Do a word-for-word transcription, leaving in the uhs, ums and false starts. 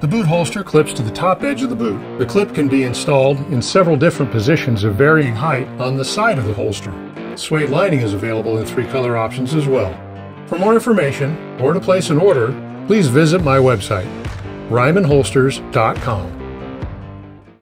The boot holster clips to the top edge of the boot. The clip can be installed in several different positions of varying height on the side of the holster. Suede lining is available in three color options as well. For more information or to place an order, please visit my website, Ryman Holsters dot com.